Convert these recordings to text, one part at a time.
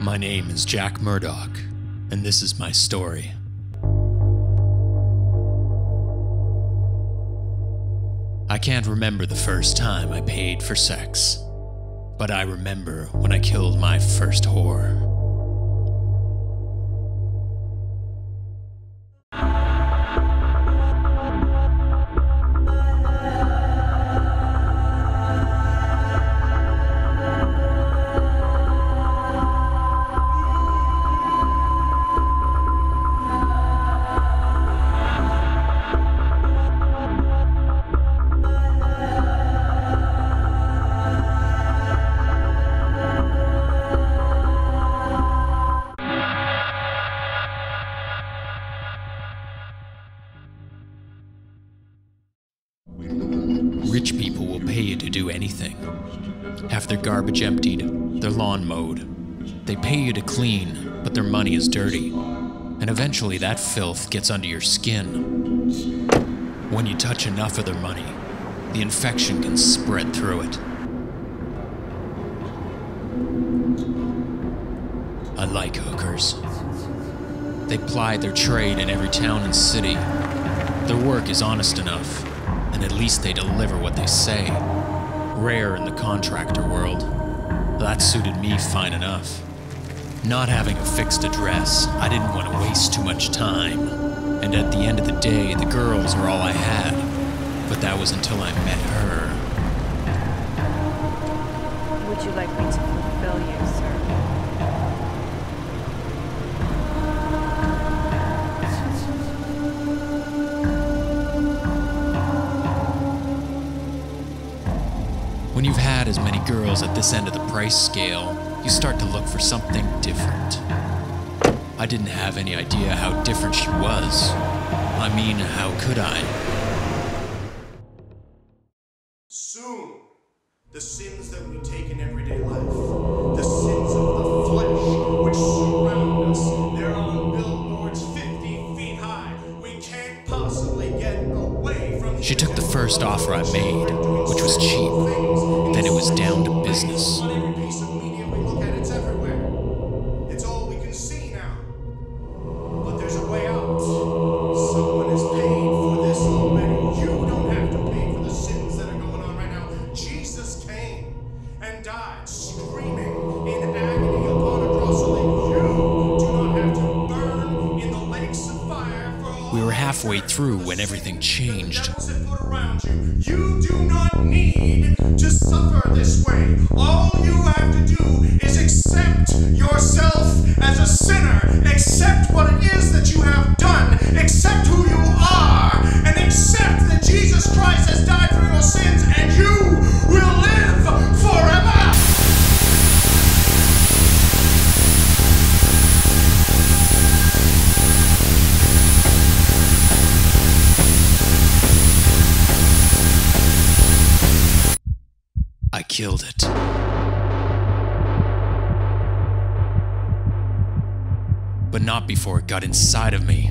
My name is Jack Murdoch, and this is my story. I can't remember the first time I paid for sex, but I remember when I killed my first whore. Rich people will pay you to do anything. Have their garbage emptied, their lawn mowed. They pay you to clean, but their money is dirty. And eventually that filth gets under your skin. When you touch enough of their money, the infection can spread through it. I like hookers. They ply their trade in every town and city. Their work is honest enough, and at least they deliver what they say. Rare in the contractor world. That suited me fine enough. Not having a fixed address, I didn't want to waste too much time. And at the end of the day, the girls were all I had. But that was until I met her. Would you like me to fulfill you, sir? When you've had as many girls at this end of the price scale, you start to look for something different. I didn't have any idea how different she was. I mean, how could I? Soon, the sins that we take in everyday life, the sins of the flesh which surround us, they're on billboards 50 feet high. We can't possibly get away from them. She took the first offer I made, which was cheap. Then it was down to business. We were halfway through when everything changed. You do not need to suffer this way. All you have to do is accept yourself as a sinner. Accept what it is that you have done. Accept who you are. And accept that Jesus Christ has died for your sins, and you will live forever. I killed it. But not before it got inside of me.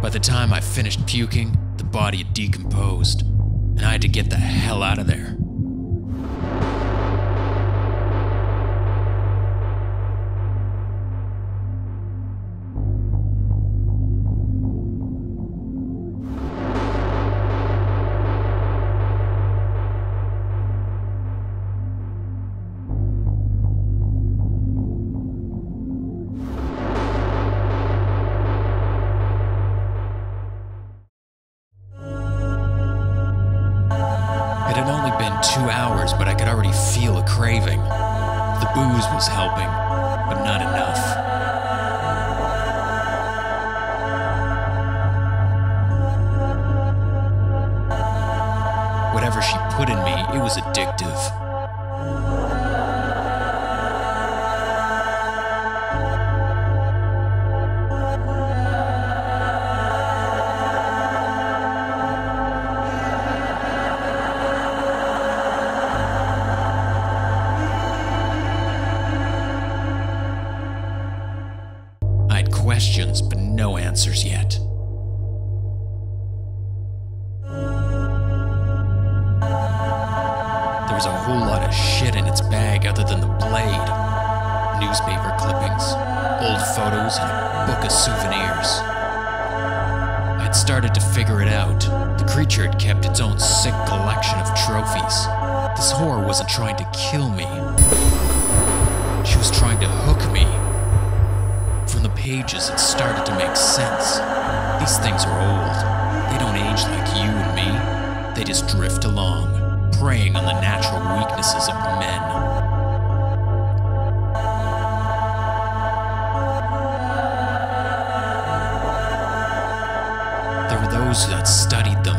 By the time I finished puking, the body had decomposed, and I had to get the hell out of there. But I could already feel a craving. The booze was helping, but not enough. Whatever she put in me, it was addictive. Questions, but no answers yet. was a whole lot of shit in its bag other than the blade. Newspaper clippings, old photos, and a book of souvenirs. I'd started to figure it out. The creature had kept its own sick collection of trophies. This whore wasn't trying to kill me. She was trying to hook me. From the pages, it started to make sense. These things are old. They don't age like you and me. They just drift along, preying on the natural weaknesses of men. There were those that studied them.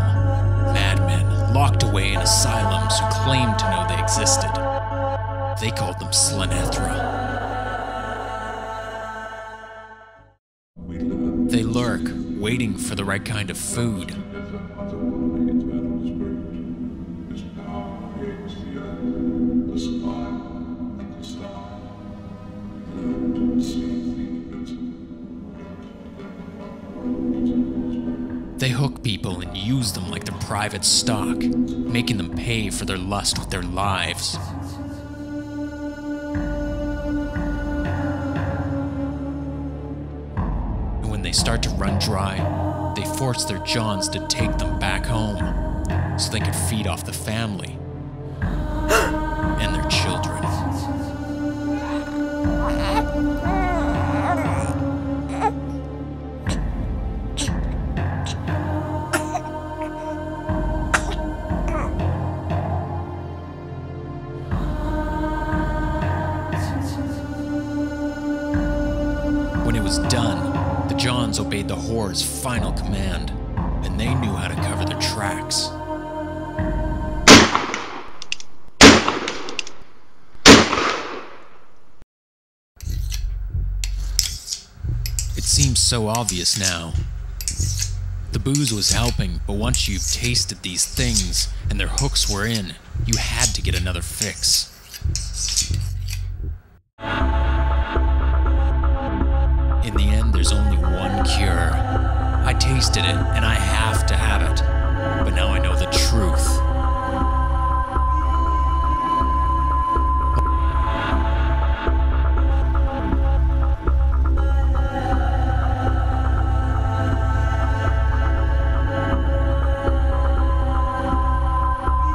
Madmen, locked away in asylums who claimed to know they existed. They called them Slanethra. They lurk, waiting for the right kind of food. They hook people and use them like their private stock, making them pay for their lust with their lives. And when they start to run dry, they force their Johns to take them back home so they could feed off the family and their children. Done, the Johns obeyed the whore's final command, and they knew how to cover their tracks. It seems so obvious now. The booze was helping, but once you've tasted these things and their hooks were in, you had to get another fix. In the end, there's only one cure. I tasted it, and I have to have it. But now I know the truth.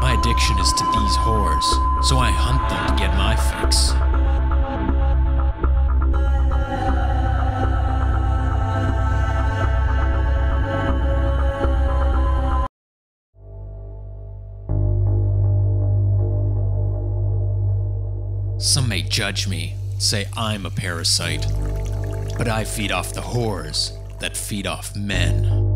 My addiction is to these whores, so I hunt them to get my fix. Some may judge me, say I'm a parasite, but I feed off the whores that feed off men.